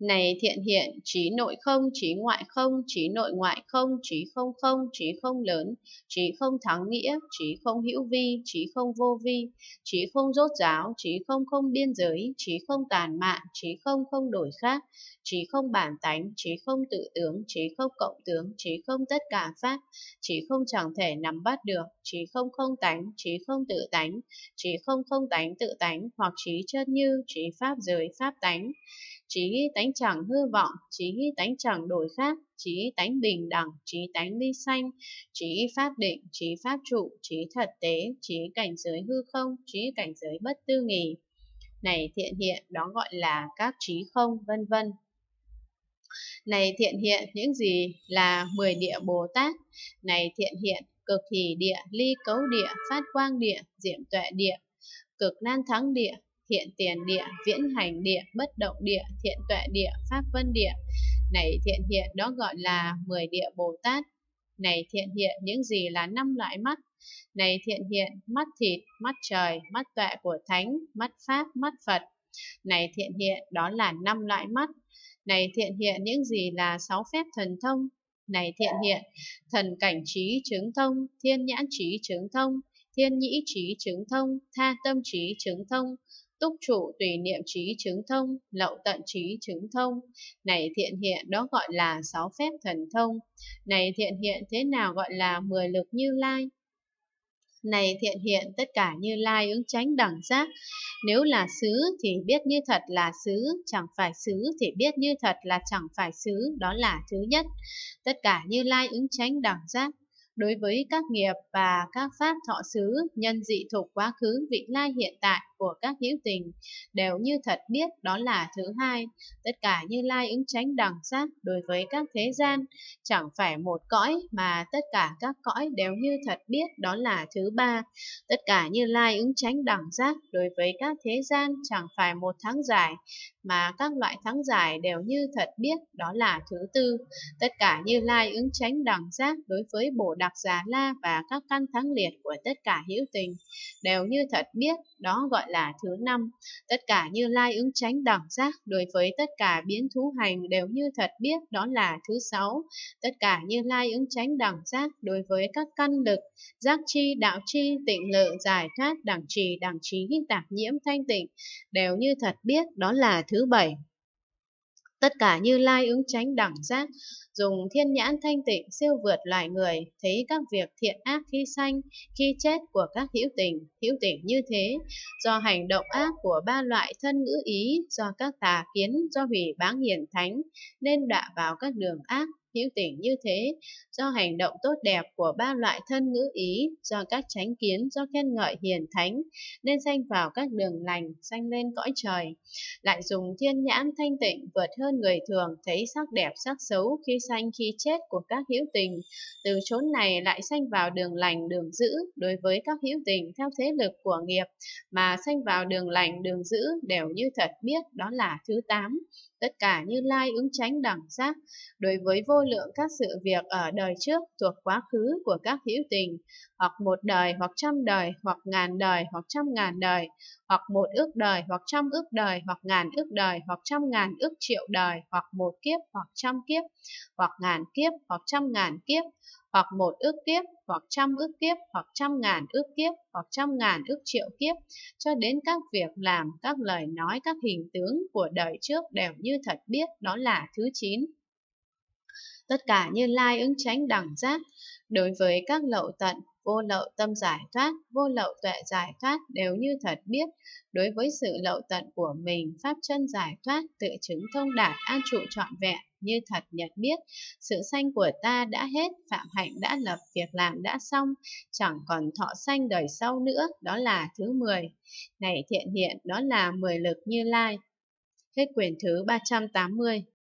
Này thiện hiện, trí nội không, trí nội ngoại không, trí không lớn, trí không thắng nghĩa, trí không hữu vi, trí không vô vi, trí không rốt ráo, trí không không biên giới, trí không tàn mạn, trí không không đổi khác, trí không bản tánh, trí không tự tướng, trí không cộng tướng, trí không tất cả pháp, trí không chẳng thể nắm bắt được, trí không không tánh, trí không tự tánh, trí không không tánh tự tánh, hoặc trí chất như, trí pháp giới pháp tánh. Trí tánh chẳng hư vọng, trí tánh chẳng đổi khác, trí tánh bình đẳng, trí tánh ly sanh, trí pháp định, trí pháp trụ, trí thật tế, trí cảnh giới hư không, trí cảnh giới bất tư nghì. Này thiện hiện, đó gọi là các trí không, vân vân. Này thiện hiện, những gì là 10 địa Bồ Tát? Này thiện hiện, cực hỷ địa, ly cấu địa, phát quang địa, diệm tuệ địa, cực nan thắng địa, thiện tiền địa, viễn hành địa, bất động địa, thiện tuệ địa, pháp vân địa. Này thiện hiện, đó gọi là 10 địa Bồ Tát. Này thiện hiện, những gì là 5 loại mắt? Này thiện hiện, mắt thịt, mắt trời, mắt tuệ của thánh, mắt pháp, mắt Phật. Này thiện hiện, đó là 5 loại mắt. Này thiện hiện, những gì là 6 phép thần thông? Này thiện hiện, thần cảnh trí chứng thông, thiên nhãn trí chứng thông, thiên nhĩ trí chứng thông, tha tâm trí chứng thông, túc trụ tùy niệm trí chứng thông, lậu tận trí chứng thông. Này thiện hiện, đó gọi là 6 phép thần thông. Này thiện hiện, thế nào gọi là 10 lực Như Lai? Này thiện hiện, tất cả Như Lai ứng chánh đẳng giác. Nếu là xứ thì biết như thật là xứ, chẳng phải xứ thì biết như thật là chẳng phải xứ, đó là thứ nhất. Tất cả Như Lai ứng chánh đẳng giác. Đối với các nghiệp và các pháp thọ xứ, nhân dị thục quá khứ, vị lai hiện tại của các hữu tình đều như thật biết, đó là thứ hai. Tất cả Như Lai ứng chánh đẳng giác đối với các thế gian, chẳng phải một cõi mà tất cả các cõi đều như thật biết, đó là thứ ba. Tất cả Như Lai ứng chánh đẳng giác đối với các thế gian, chẳng phải một tháng giải mà các loại tháng giải đều như thật biết, đó là thứ tư. Tất cả Như Lai ứng chánh đẳng giác đối với Bồ Đặc Già La và các căn thắng liệt của tất cả hữu tình đều như thật biết, đó gọi là thứ năm. Tất cả Như Lai ứng chánh đẳng giác đối với tất cả biến thú hành đều như thật biết, đó là thứ sáu. Tất cả Như Lai ứng chánh đẳng giác đối với các căn lực giác chi, đạo chi, tịnh lự, giải thoát, đẳng trì, đẳng trí, tạp nhiễm, thanh tịnh đều như thật biết, đó là thứ bảy. Tất cả Như Lai ứng chánh đẳng giác dùng thiên nhãn thanh tịnh siêu vượt loài người, thấy các việc thiện ác khi sanh, khi chết của các hữu tình như thế, do hành động ác của ba loại thân ngữ ý, do các tà kiến, do hủy báng hiền thánh, nên đọa vào các đường ác. Hữu tình như thế, do hành động tốt đẹp của ba loại thân ngữ ý, do các chánh kiến, do khen ngợi hiền thánh, nên sanh vào các đường lành, sanh lên cõi trời. Lại dùng thiên nhãn thanh tịnh vượt hơn người thường, thấy sắc đẹp sắc xấu khi sanh khi chết của các hữu tình, từ chốn này lại sanh vào đường lành đường dữ. Đối với các hữu tình theo thế lực của nghiệp mà sanh vào đường lành đường dữ đều như thật biết, đó là thứ tám. Tất cả Như Lai ứng chánh đẳng giác đối với vô lượng các sự việc ở đời trước thuộc quá khứ của các hữu tình, hoặc một đời, hoặc trăm đời, hoặc ngàn đời, hoặc trăm ngàn đời, hoặc một ức đời, hoặc trăm ức đời, hoặc ngàn ức đời, hoặc trăm ngàn ức triệu đời, hoặc một kiếp, hoặc trăm kiếp, hoặc ngàn kiếp, hoặc trăm ngàn kiếp, hoặc một ức kiếp, hoặc trăm ức kiếp, hoặc trăm ngàn ức kiếp, hoặc trăm ngàn ức triệu kiếp, cho đến các việc làm, các lời nói, các hình tướng của đời trước đều như thật biết, đó là thứ 9. Tất cả Như Lai ứng chánh đẳng giác đối với các lậu tận, vô lậu tâm giải thoát, vô lậu tuệ giải thoát đều như thật biết. Đối với sự lậu tận của mình, pháp chân giải thoát, tự chứng thông đạt, an trụ trọn vẹn, như thật nhận biết. Sự sanh của ta đã hết, phạm hạnh đã lập, việc làm đã xong, chẳng còn thọ sanh đời sau nữa, đó là thứ 10. Này thiện hiện, đó là 10 lực Như Lai. Hết quyển thứ 380.